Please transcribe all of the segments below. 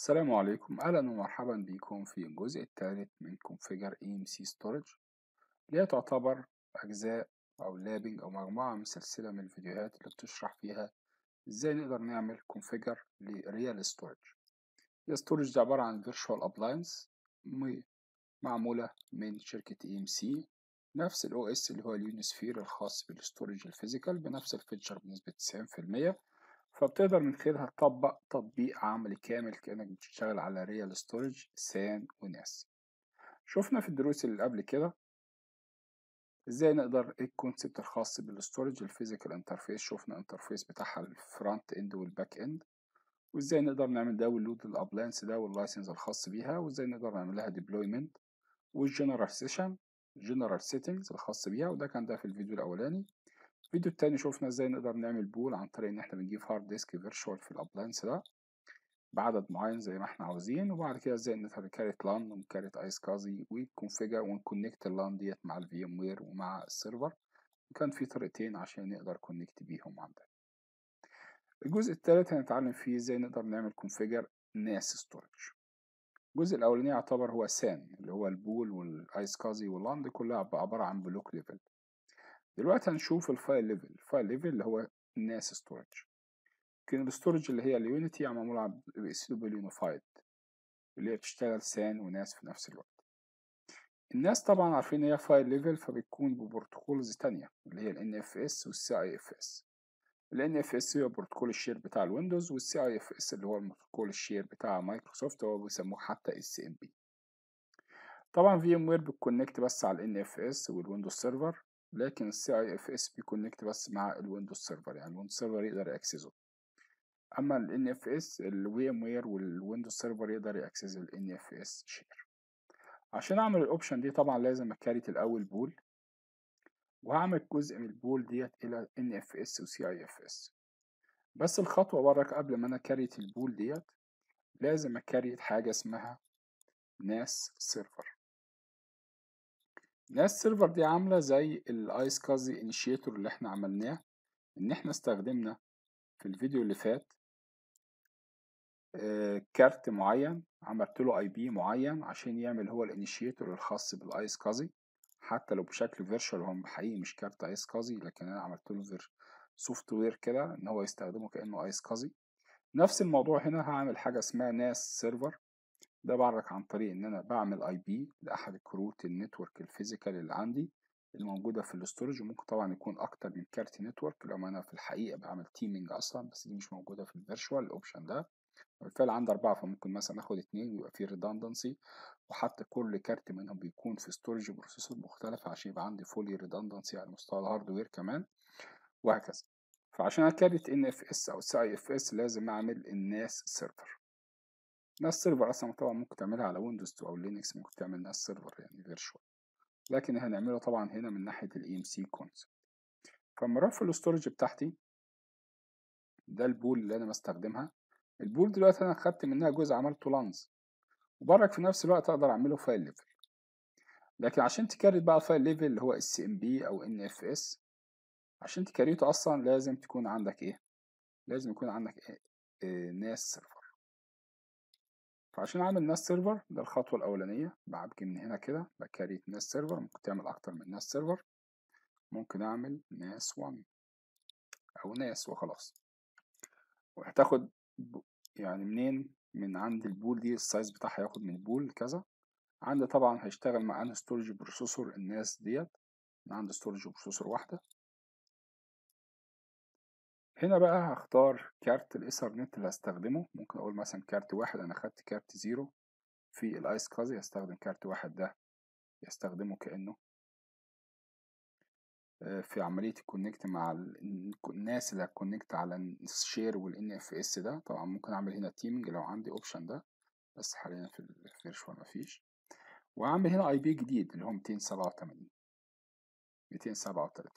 السلام عليكم، اهلا ومرحبا بكم في الجزء الثالث من كونفيجر EMC Storage، اللي هي تعتبر اجزاء او لابنج او مجموعه من سلسله من الفيديوهات اللي بتشرح فيها ازاي نقدر نعمل كونفيجر لريال ستورج. الستورج ده عباره عن فيرتشوال ابلاينس معموله من شركه EMC، نفس الاو اس اللي هو اليونسفير الخاص بالستورج الفيزيكال، بنفس الفيتشر بنسبه 90%، فبتقدر من خلالها تطبق تطبيق عملي كامل كأنك بتشتغل على ريال ستورج سان وناس. شفنا في الدروس اللي قبل كده ازاي نقدر الكونسبت الخاص بالستورج الفيزيكال انترفيس، شفنا انترفيس بتاعها الفرونت اند والباك اند، وازاي نقدر نعمل داونلود للابلاينس ده واللايسنس الخاص بيها، وازاي نقدر نعمل لها ديبلويمنت والجنرال سيشن جنرال سيتنجز الخاص بيها، وده كان ده في الفيديو الاولاني. الفيديو التاني شوفنا ازاي نقدر نعمل بول عن طريق ان احنا بنجيب هارد ديسك فيرتشوال في الابلاينس ده بعدد معين زي ما احنا عاوزين، وبعد كده ازاي نقدر نكاريت لان ونكاريت ايسكازي ونكونفيجر ونكونكت اللان ديت مع الفيم وير ومع السيرفر. كان في طريقتين عشان نقدر كونكت بيهم عندنا. الجزء التالت هنتعلم فيه ازاي نقدر نعمل كونفيجر ناس ستورج. الجزء الاولاني يعتبر هو سان اللي هو البول والايسكازي واللان دي كلها عباره عن بلوك ليفل. دلوقتي هنشوف الفايل ليفل، الفايل ليفل اللي هو الناس ستورج. لكن الستورج اللي هي اليونيتي معموله على اس دبليو يونيفايد اللي هي بتشتغل سان وناس في نفس الوقت. الناس طبعا عارفين هي فايل ليفل، فبتكون ببروتوكولز تانية اللي هي الان اف اس والسي اي اف اس. الان اف اس هو بروتوكول الشير بتاع الويندوز، والسي اي اف اس اللي هو بروتوكول الشير بتاع مايكروسوفت، هو بيسموه حتى اس ام بي. طبعا في ام وير بتكونكت بس على الان اف اس والويندوز سيرفر، لكن السي اي اف اس بيكونكت بس مع الويندوز سيرفر، يعني الويندوز سيرفر يقدر يأكسسه. اما الان اف اس الفي ام وير والويندوز سيرفر يقدر يأكسس الان اف اس شير. عشان اعمل الاوبشن دي طبعا لازم اكاريت الاول بول، وهعمل جزء من البول ديت الى ان اف اس وسي اي اف اس. بس الخطوه برك قبل ما انا كاريت البول ديت لازم اكاريت حاجه اسمها ناس سيرفر. ناس سيرفر دي عامله زي الايسكازي انيشيتور اللي احنا عملناه، ان احنا استخدمنا في الفيديو اللي فات كارت معين، عملت له اي بي معين عشان يعمل هو الانيشيتور الخاص بالايسكازي، حتى لو بشكل فيرتشوال، هو حقيقي مش كارت ايسكازي، لكن انا عملت له سوفت وير كده ان هو يستخدمه كانه ايسكازي. نفس الموضوع هنا، هعمل حاجه اسمها ناس سيرفر، ده بعرك عن طريق ان انا بعمل اي بي لاحد كروت النتورك الفيزيكال اللي عندي الموجوده في الاستورج، وممكن طبعا يكون اكتر من كارت نتورك لو انا في الحقيقه بعمل تيمينج اصلا، بس دي مش موجوده في الفيرتشوال الاوبشن ده. بالفعل عندي 4، فممكن مثلا اخد 2 ويبقى في ريدندنسي، وحتى كل كارت منهم بيكون في استورج بروسيسور مختلف عشان يبقى عندي فولي ريدندنسي على مستوى الهاردوير كمان، وهكذا. فعشان اكارت ان اف اس او سي اي اف اس لازم اعمل الناس سيرفر. ناس سيرفر اصلا طبعا ممكن تعملها على ويندوز او لينكس، ممكن تعمل ناس سيرفر يعني فيرتشوال، لكن هنعمله طبعا هنا من ناحيه الاي ام سي كونسبت. فملف الاستورج بتاعتي ده البول اللي انا بستخدمها. البول دلوقتي انا خدت منها جزء عملته لانز، وبرك في نفس الوقت اقدر اعمله فايل ليفل. لكن عشان تكريت بقى الفايل ليفل اللي هو اس ام بي او ان اف اس، عشان تكريته اصلا لازم تكون عندك ايه؟ لازم يكون عندك ناس سيرفر. فعشان اعمل ناس سيرفر ده الخطوه الاولانيه، بعبجي من هنا كده بكريت ناس سيرفر. ممكن تعمل اكتر من ناس سيرفر، ممكن اعمل ناس 1 او ناس وخلاص، وهتاخد يعني منين من عند البول دي، السايز بتاعها هياخد من البول كذا. عندي طبعا هيشتغل مع ان ستورج بروسيسور الناس ديت، انا عندي ستورج بروسيسور واحده. هنا بقى هختار كارت الايثرنت اللي هستخدمه، ممكن اقول مثلا كارت 1، انا خدت كارت 0 في الايسكازي، هستخدم كارت 1 ده يستخدمه كانه في عمليه الكونكت مع الناس اللي هتكونكت على الشير والان اف اس ده. طبعا ممكن اعمل هنا تيمنج لو عندي اوبشن ده، بس حاليا في الفيرتشوال مفيش. وهعمل هنا اي بي جديد اللي هو 237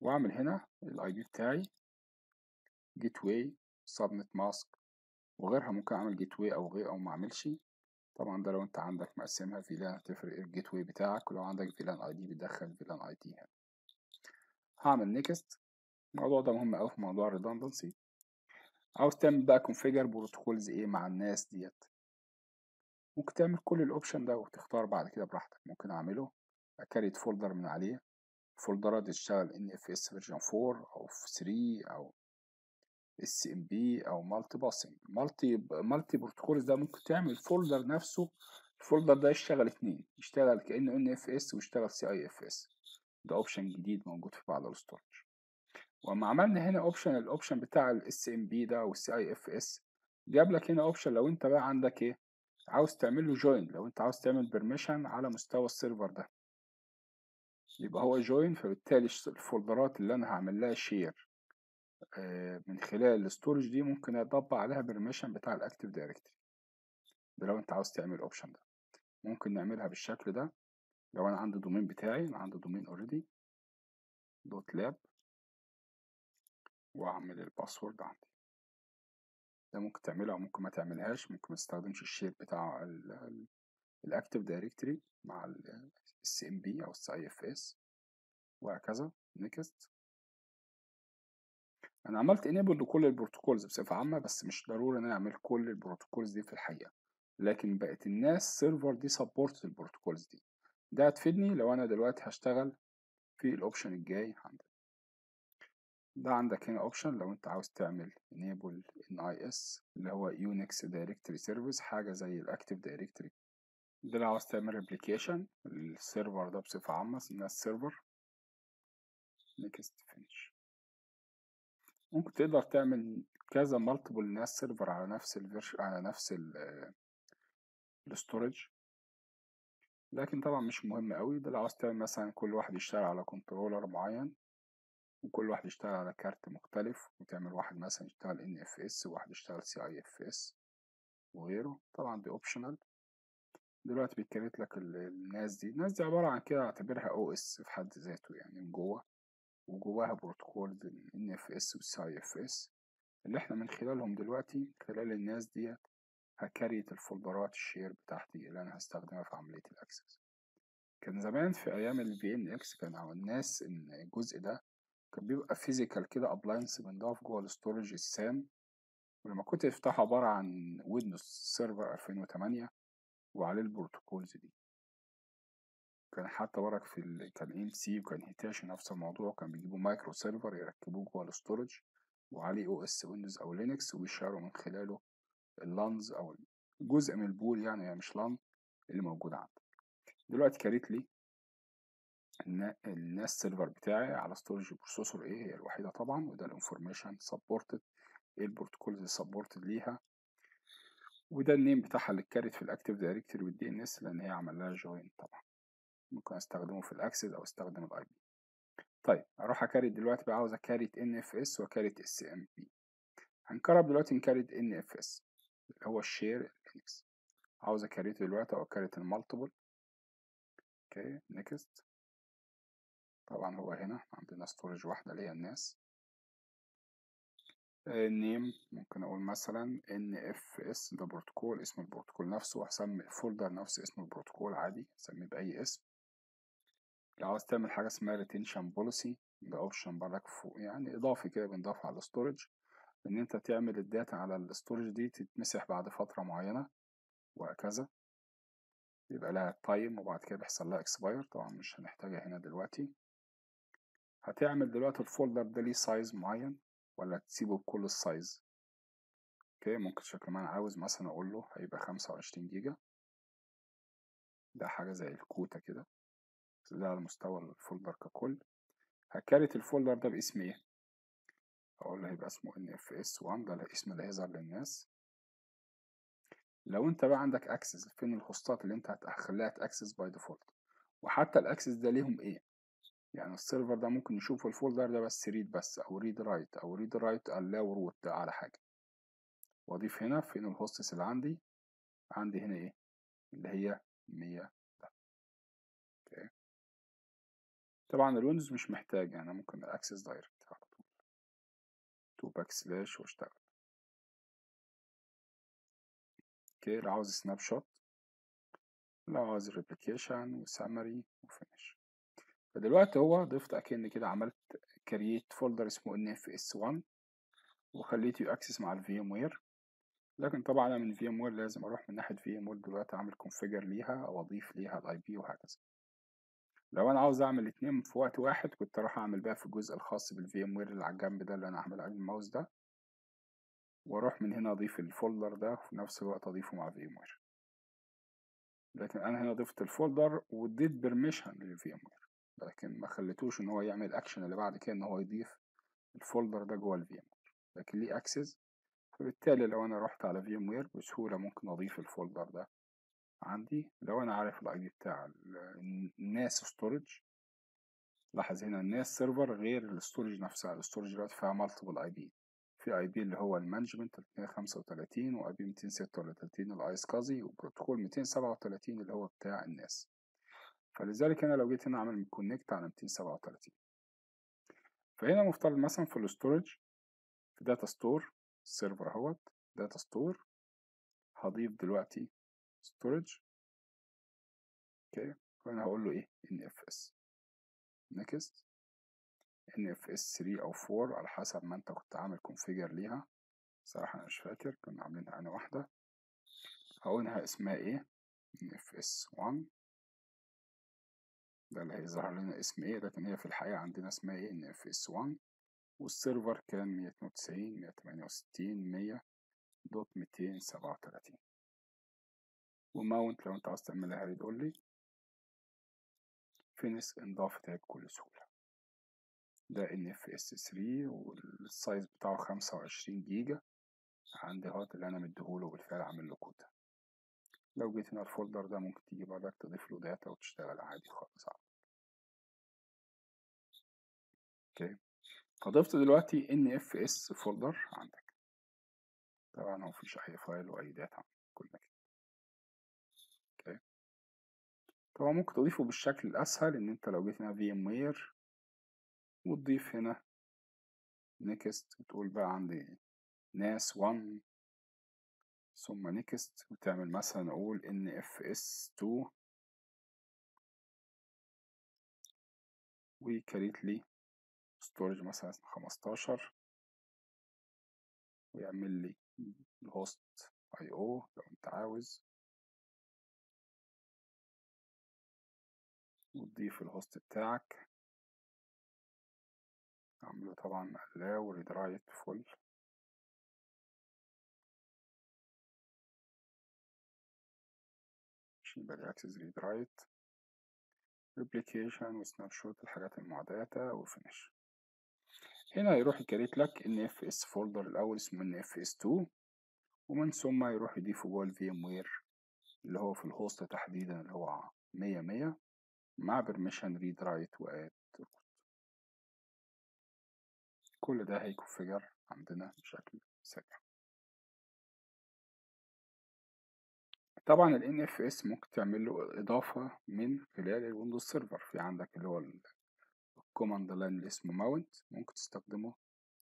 واعمل هنا الاي بي بتاعي جيت واي سبنت ماسك وغيرها، ممكن اعمل جيت واي او غير او ما اعملش. طبعا ده لو انت عندك مقسمها في لان هتفرق الجيت واي بتاعك، ولو عندك في لان اي دي بتدخل في لان اي دي هنا. هعمل نيكست. الموضوع ده مهم قوي في موضوع الريدندنسي. عاوز تعمل بقى كونفيجر بروتوكولز ايه مع الناس ديت. ممكن تعمل كل الاوبشن ده وتختار بعد كده براحتك. ممكن اعمله اكريت فولدر من عليه، الفولدرة دي تشتغل NFS فيرجن 4 او 3 او SMB او مالتي باسنج. مالتي بروتوكولز ده ممكن تعمل الفولدر نفسه، الفولدر ده يشتغل اتنين، يشتغل كأنه NFS ويشتغل CIFS. ده اوبشن جديد موجود في بعض الستورج. وما عملنا هنا اوبشن، الاوبشن بتاع الاس ام بي ده والCIFS، جاب لك هنا اوبشن لو انت بقى عندك ايه عاوز تعمل له جوين. لو انت عاوز تعمل بيرميشن على مستوى السيرفر ده يبقى هو جوين، فبالتالي الفولدرات اللي انا هعمل لها شير من خلال الستورج دي ممكن اطبق عليها بيرميشن بتاع الاكتيف دايركتري ده. لو انت عاوز تعمل الاوبشن ده ممكن نعملها بالشكل ده. لو انا عندي دومين بتاعي، انا عندي دومين اوريدي دوت لاب، واعمل الباسورد عندي ده. ممكن تعملها وممكن ما تعملهاش، ممكن ما تستخدمش الشير بتاع الاكتيف دايركتري مع السي ام بي او السي اف اس، وهكذا. نيكست. انا عملت انيبل لكل البروتوكولز بصفه عامه، بس مش ضروري ان انا اعمل كل البروتوكولز دي في الحقيقه، لكن بقت الناس سيرفر دي سبورت البروتوكولز دي. ده هتفيدني لو انا دلوقتي هشتغل في الاوبشن الجاي عندك. ده عندك هنا اوبشن لو انت عاوز تعمل انيبل NIS اللي هو يونكس دايركتري سيرفيس، حاجه زي الاكتيف دايركتري ده. لو عاوز تعمل ريبليكيشن السيرفر ده بصفه عامه الناس سيرفر. نيكست. فينش. ممكن تقدر تعمل كذا مالتيبل ناس سيرفر على نفس الستورج، لكن طبعا مش مهم قوي. ده لو عاوز تعمل مثلا كل واحد يشتغل على كنترولر معين، وكل واحد يشتغل على كارت مختلف، وتعمل واحد مثلا يشتغل NFS وواحد يشتغل CIFS وغيره. طبعا دي اوبشنال. دلوقتي بيتكريت لك الناس دي. الناس دي عبارة عن كده اعتبرها OS في حد ذاته، يعني من جوه، وجواها بروتوكول NFS والCIFS اللي احنا من خلالهم دلوقتي، من خلال الناس دي هكريت الفولدرات الشير بتاعتي اللي انا هستخدمها في عملية الاكسس. كان زمان في ايام ال VNX كان على الناس ان الجزء ده كان بيبقى فيزيكال كده ابلاينس بنضاف جوه الستورج السان، ولما كنت افتحه عبارة عن ويندوز سيرفر 2008 وعليه البروتوكولز دي. كان حتى وراك في كان EMC وكان هيتاشي نفس الموضوع، كان بيجيبوا مايكرو سيرفر يركبوه جوه الستورج وعليه OS ويندوز او لينكس، ويشيروا من خلاله اللانز او جزء من البول، يعني مش لان اللي موجود عندك. دلوقتي كريت لي الناس سيرفر بتاعي على ستورج بروسيسور ايه هي الوحيده طبعا، وده الانفورميشن سبورتد، ايه البروتوكولز اللي سبورتد ليها، وده النيم بتاعها اللي اتكرت في الاكتيف دايركتري والدي ان اس لان هي عمل لها جوين. طبعا ممكن استخدمه في الاكسس او استخدم الاي بي. طيب اروح اكريت دلوقتي بقى، عاوز اكريت NFS وكريت SMB. هنكرب دلوقتي نكريت NFS اللي هو الشير لينكس. عاوز اكريت دلوقتي او اكريت المالتيبل. اوكي نيكست. طبعا هو هنا عندنا ستورج واحده اللي هي الناس. النيم ممكن اقول مثلا NFS، ده بروتوكول اسم البروتوكول نفسه، وهسمي الفولدر نفس اسم البروتوكول عادي، هسميه باي اسم. لو عاوز تعمل حاجه اسمها ريتنشن بوليسي، ده اوبشن بردك فوق يعني اضافي كده بنضاف على الستورج، ان انت تعمل الداتا على الستورج دي تتمسح بعد فتره معينه وهكذا، يبقى لها تايم وبعد كده بيحصل لها اكسباير. طبعا مش هنحتاجها هنا دلوقتي. هتعمل دلوقتي الفولدر ده ليه سايز معين ولا تسيبه بكل السايز؟ اوكي ممكن شكل ما انا عاوز مثلا اقول له هيبقى 25 جيجا، ده حاجه زي الكوتا كده، ده على مستوى الفولدر ككل. هكريت الفولدر ده باسم ايه؟ اقول له هيبقى اسمه NFS1، ده الاسم اللي هيظهر للناس. لو انت بقى عندك اكسس، فين الهوستات اللي انت هتخليها تاكسس باي ديفولت، وحتى الاكسس ده ليهم ايه؟ يعني السيرفر ده ممكن يشوف الفولدر ده بس ريد بس، او ريد رايت، او ريد رايت الاو روت على حاجه. واضيف هنا فين الهوستس اللي عندي، عندي هنا ايه اللي هي 100 ده. اوكي طبعا الويندوز مش محتاج، يعني ممكن الاكسس دايركت على طول تو / واشتغل. اوكي لو عاوز سناب شوت، لو عاوز ريبليكيشن وسامري وفينش. فدلوقتي هو ضفت اكن كده عملت كرييت فولدر اسمه NFS1، وخليت يو اكسس مع الفي ام وير. لكن طبعا انا من الفي ام وير لازم اروح من ناحيه في ام وير دلوقتي اعمل كونفيجر ليها او اضيف ليها الاي بي وهكذا. لو انا عاوز اعمل الاثنين في وقت واحد كنت اروح اعمل بقى في الجزء الخاص بالفي ام وير اللي على الجنب ده اللي انا هعمل عليه الماوس ده، واروح من هنا اضيف الفولدر ده وفي نفس الوقت اضيفه مع في ام وير. لكن انا هنا ضفت الفولدر واديت بيرميشن للفي ام وير، لكن ما خليتوش ان هو يعمل الاكشن اللي بعد كده ان هو يضيف الفولدر ده جوه الفي ام وير، لكن ليه اكسس. فبالتالي لو انا رحت على في ام وير بسهوله ممكن اضيف الفولدر ده عندي لو انا عارف الاي دي بتاع الناس ستورج. لاحظ هنا الناس سيرفر غير الاستورج نفسها، الاستورج دلوقتي فيها مالتيبل اي بي، في اي بي اللي هو المانجمنت 335 واي بي 236 الايسكازي وبروتوكول 237 اللي هو بتاع الناس. فلذلك انا لو جيت هنا اعمل كونكت على 237 فهنا مفترض مثلا في الاستورج في داتا ستور السيرفر اهوت داتا ستور هضيف دلوقتي storage. اوكي فانا هقول له ايه NFS next NFS 3 او 4 على حسب ما انت كنت عامل configure ليها، صراحة انا مش فاكر كنا عاملينها انا واحدة. هقولها اسمها ايه NFS 1 ده اللي هيظهر لنا اسم ايه، لكن هي في الحقيقة عندنا اسمها ايه NFS 1 والسيرفر كان 192 168 100.237. وماونت لو انت عايز تعملها هتقول لي فينس انضاف تاج بكل سهولة. ده NFS 3 والسايز بتاعه 25 جيجا عندي اهوت اللي انا مديهوله بالفعل عامل له كود. لو جيت هنا الفولدر ده ممكن تيجي بعدك تضيف له داتا وتشتغل عادي خالص. اوكي فضفت دلوقتي NFS فولدر عندك، طبعا مفيش اي فايل واي داتا كل ده. طبعا ممكن تضيفه بالشكل الأسهل إن أنت لو جيت هنا VMware وتضيف هنا next وتقول بقى عندي NAS 1 ثم next وتعمل مثلا أقول NFS 2 وكريت لي storage مثلا 15 ويعمل لي الهوست IO لو أنت عاوز، وتضيف الهوست بتاعك اعمله طبعا allow read write full. شيل بقى access read write replication وسناب شوت الحاجات المعداتة وفينش. هنا يروح يكريت لك NFS folder الأول اسمه NFS2 ومن ثم يروح يضيفه جوه VMware اللي هو في الهوست تحديدا اللي هو 100 مع برميشن ريد رايت واد. كل ده هيكونفيجر عندنا بشكل سريع. طبعا ال NFS ممكن تعمل له اضافه من خلال الويندوز سيرفر، في عندك اللي هو الكوماند لاين اللي اسمه ماونت ممكن تستخدمه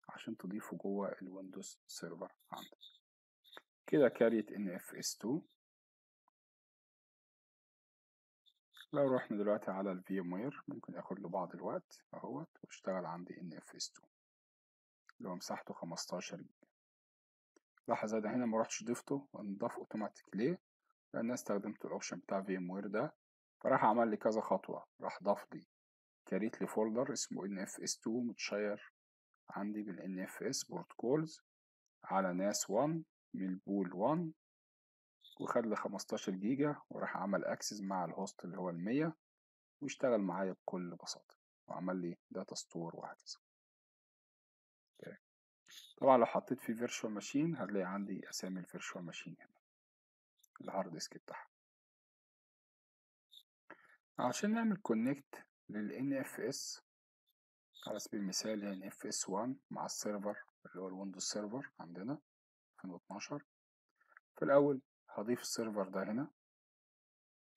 عشان تضيفه جوه الويندوز سيرفر عندك. كده كاريت NFS 2. لو روحنا دلوقتي على ال VMware ممكن ياخد له بعض الوقت اهوت واشتغل عندي NFS 2 اللي هو مساحته 15 جيجا. لاحظ انا هنا ما رحتش ضفته ونضاف اوتوماتيك ليه؟ لان انا استخدمت الاوبشن بتاع VMware ده فراح عمل لي كذا خطوه، راح ضاف لي كريت لي فولدر اسمه NFS 2 متشير عندي بال NFS بروتوكولز على NAS 1 من البول 1 وخد لي 15 جيجا وراح عمل اكسس مع الهوست اللي هو 100 واشتغل معايا بكل بساطة وعمل لي داتا ستور وهكذا. طبعا لو حطيت في فيرتشوال ماشين هتلاقي عندي اسامي الفيرتشوال ماشين هنا الهارد ديسك بتاعها. عشان نعمل كونكت للNFS على سبيل المثال NFS 1 مع السيرفر اللي هو الويندوز سيرفر عندنا 2012، في الاول هضيف السيرفر ده هنا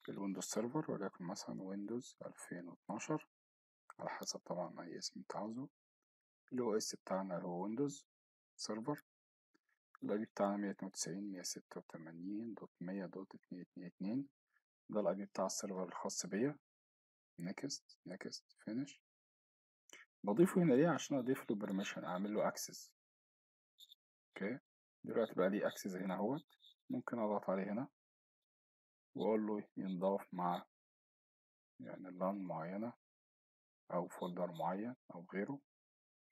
الويندوز سيرفر وليكن مثلا ويندوز 2012 على حسب طبعا اي اسم انت عاوزه. الاو اس بتاعنا هو ويندوز سيرفر، الاي بي بتاعنا 192.186.100.222 ده الاي بي بتاع السيرفر الخاص بيا. نيكست نيكست فينش. بضيفه هنا ليه؟ عشان اضيف له برميشن اعمل له اكسس اوكي. دلوقتي بقى ليه اكسس هنا اهوت، ممكن اضغط عليه هنا واقول له ينضاف مع يعني لان معينة او فولدر معين او غيره،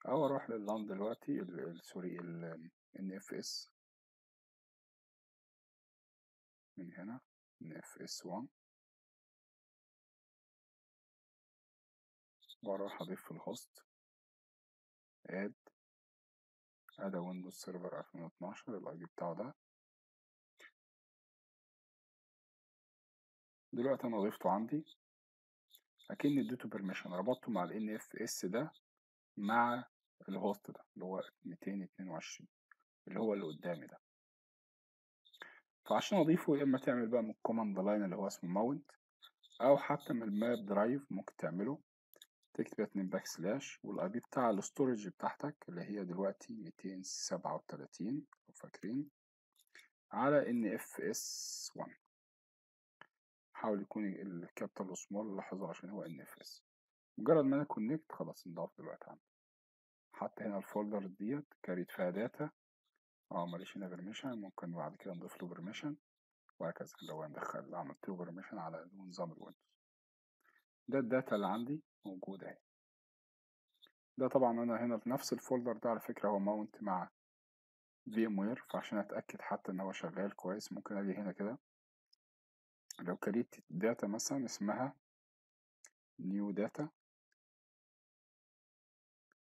او اروح للان دلوقتي سوري NFS من هنا NFS1 واروح اضيف في الهوست اد ويندوز سيرفر 2012 الاي بي بتاعه ده. دلوقتي انا ضيفته عندي اكني اديته بيرميشن، ربطته مع ال NFS ده مع الهوست ده اللي هو 222 اللي هو اللي قدامي ده. فعشان اضيفه يا اما تعمل بقى من الكوماند لاين اللي هو اسمه ماونت، او حتى من الماب درايف ممكن تعمله تكتب 2 باكسلاش والاي بي بتاع الاستورج بتاعتك اللي هي دلوقتي 237 لو فاكرين على NFS1. حاول يكون الكابيتال سمول، لاحظوا عشان هو NFS. مجرد ما انا كونكت خلاص انضاف دلوقتي عندي. حتى هنا الفولدر ديت كاريت فيها داتا، ماليش هنا برميشن، ممكن بعد كده نضيف له برميشن وهكذا. لو هندخل عملت له برميشن على نظام الويندوز ده الداتا اللي عندي موجودة اهي. ده طبعا انا هنا في نفس الفولدر ده على فكرة هو ماونت مع VMware، فعشان اتأكد حتى ان هو شغال كويس ممكن اجي هنا كده لو كريت داتا مثلا اسمها نيو داتا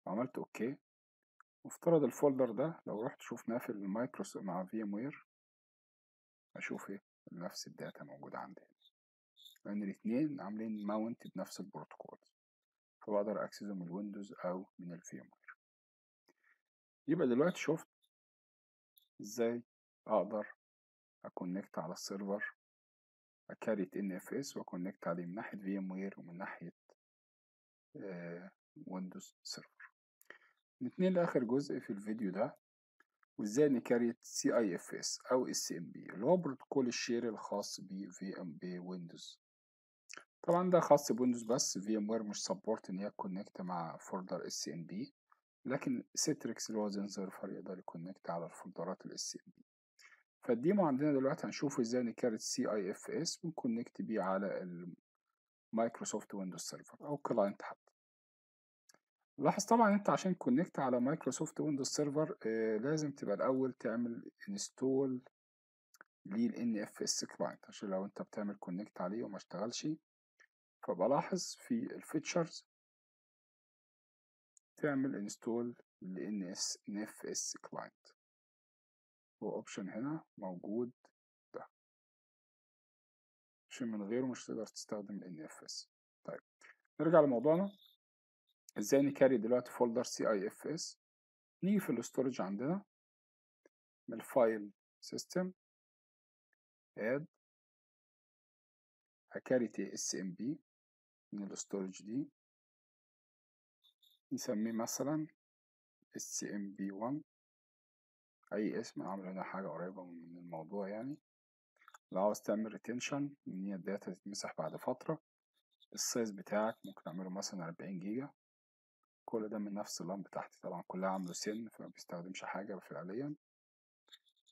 وعملت اوكي. وافترض الفولدر ده لو رحت شفناه في المايكروسوفت مع VMware اشوف ايه نفس الداتا موجودة عندي هنا، لأن الاتنين عاملين ماونت بنفس البروتوكول، فبقدر أكسسه من الويندوز أو من الفيموير. يبقى دلوقتي شفت إزاي أقدر أكونكت على السيرفر، أكاريت NFS وأكونكت عليه من ناحية VMware ومن ناحية ويندوز سيرفر. نتنين لآخر جزء في الفيديو ده، وإزاي نكريت CIFS أو SMB اللي هو بروتوكول الشير الخاص ب ويندوز. طبعا ده خاص بويندوز بس، VMware مش سبورت ان هي تكونكت مع فولدر اس ام بي، لكن سيتريكس اللي هو Xen Server يقدر يكونكت على الفولدرات الاس ام بي. فالديمو عندنا دلوقتي هنشوف ازاي نكريت CIFS ونكونكت بيه على المايكروسوفت ويندوز سيرفر او كلاينت حتى. لاحظ طبعا انت عشان كونكت على مايكروسوفت ويندوز سيرفر لازم تبقى الاول تعمل انستول للNFS كلاينت، عشان لو انت بتعمل كونكت عليه وما اشتغلش. فبلاحظ في الفيتشرز تعمل انستول للNFS كلاينت، هو اوبشن هنا موجود ده عشان من غيره مش تقدر تستخدم NFS. طيب نرجع لموضوعنا، ازاي نكاري دلوقتي فولدر CIFS. نيجي في الاستورج عندنا من الفايل سيستم اد هكاري SMB من الاستورج دي، نسميه مثلا SMB1 اي اسم، اعمل هنا حاجة قريبة من الموضوع يعني. لو عاوز تعمل ريتنشن ان هي الداتا تتمسح بعد فترة، السايز بتاعك ممكن اعمله مثلا 40 جيجا. كل ده من نفس اللان بتاعتي طبعا، كلها عامله سن فما بيستخدمش حاجة فعليا.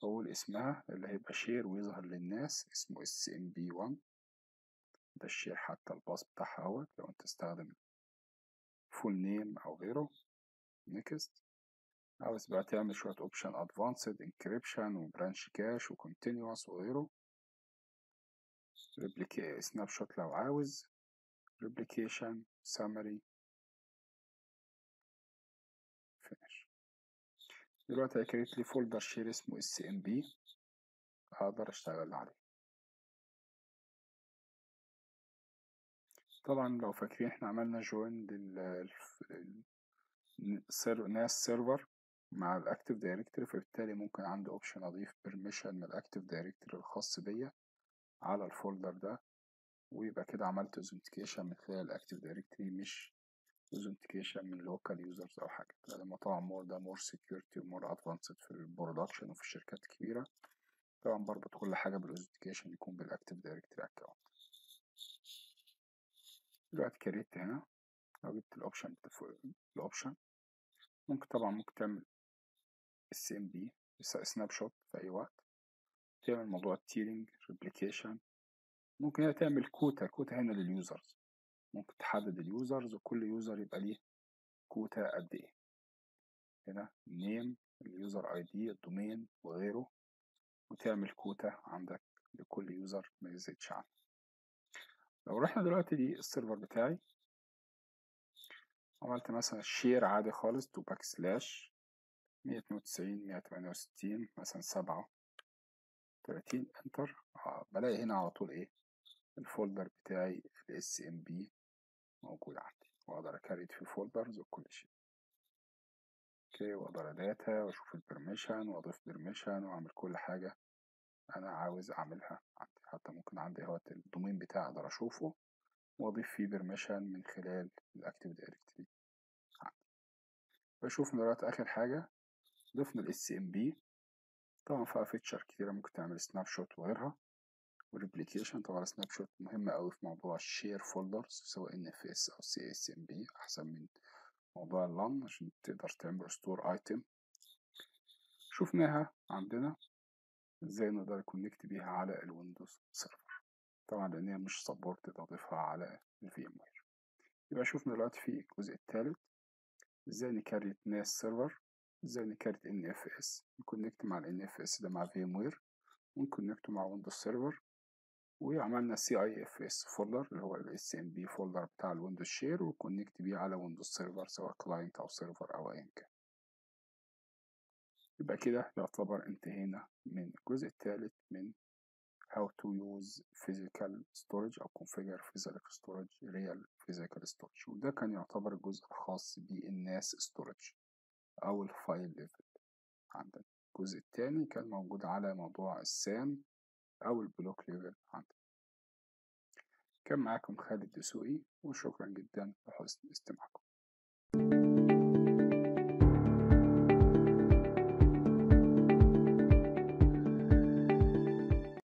أول اسمها اللي هيبقى شير ويظهر للناس اسمه SMB1، ده الشير حتى الباص بتاعها اهوت، لو انت تستخدم فول نيم أو غيره. نيكست، عاوز بقى تعمل شوية اوبشن ادفانسد انكريبشن وبرانش كاش وكونتينيوس وغيره، ريبليكي سناب شوت لو عاوز، ريبليكيشن سامري. دلوقتي هيكريت لي فولدر شير اسمه SMB اقدر اشتغل عليه. طبعا لو فاكرين احنا عملنا جوين للناس سيرفر مع الاكتيف دايركتري، فبالتالي ممكن عندي اوبشن اضيف بيرميشن من الاكتيف دايركتري الخاص بيا على الفولدر ده، ويبقى كده عملت اوثنتيكيشن من خلال الاكتيف دايركتري مش اوثنتيكيشن من لوكال يوزرز او حاجه. لما طبعا مور ده مور سكيورتي ومور ادفانسد في البرودكشن وفي الشركات الكبيره، طبعا بربط كل حاجه بالاوثنتيكيشن يكون بالاكتيف دايركتري اكونت. دلوقتي كريت هنا لو جبت الاوبشن ممكن طبعا تعمل SMB سناب شوت في اي وقت. تعمل موضوع التيرنج ريبليكيشن، ممكن هنا تعمل كوتا هنا لليوزرز، ممكن تحدد اليوزرز وكل يوزر يبقى ليه كوتا قد ايه. هنا نيم اليوزر اي دي الدومين وغيره، وتعمل كوتا عندك لكل يوزر ما يزيدش عنه. لو رحنا دلوقتي دي السيرفر بتاعي، عملت مثلا شير عادي خالص تو باك سلاش 192 168 مثلا 37 انتر، بلاقي هنا على طول ايه الفولدر بتاعي الاس ام بي موجود عندي، واقدر اكريت في فولدرز وكل شيء. اوكي، واقدر داتا واشوف البرميشن واضيف برميشن واعمل كل حاجه انا عاوز اعملها عندي. حتى ممكن عندي اهو الدومين بتاعي اقدر اشوفه واضيف فيه برميشن من خلال الاكتيف دايركتري عندي. بشوف دلوقتي اخر حاجه ضفنا الاس ام بي، طبعا فيها فيتشر كتيره، ممكن تعمل سناب شوت وغيرها وريبليكيشن. طبعا سناب شوت مهمه قوي في موضوع الشير فولدرز سواء NFS او CIFS احسن من موضوع اللان، عشان تقدر تعمل ستور ايتم. شفناها عندنا ازاي نقدر كونكت بيها على الويندوز سيرفر، طبعا لان هي مش سبورت تضيفها على VMware. يبقى شوفنا دلوقتي في الجزء الثالث ازاي نكريت ناس سيرفر، ازاي نكريت NFS، نكونكت مع NFS ده مع VMware ونكونكته مع ويندوز سيرفر. وعملنا CIFS فولدر اللي هو ال SMB فولدر بتاع الويندوز شير، وكونكت بيه على ويندوز سيرفر سواء كلاينت أو سيرفر أو أيا كان. يبقى كده يعتبر انتهينا من الجزء الثالث من How to use physical storage أو configure physical storage real physical storage، وده كان يعتبر الجزء الخاص بالناس storage أو الفايل level. عندنا الجزء الثاني كان موجود على موضوع السان أو البلوك ليفل عندك. كان معاكم خالد دسوقي، وشكرا جدا لحسن استماعكم.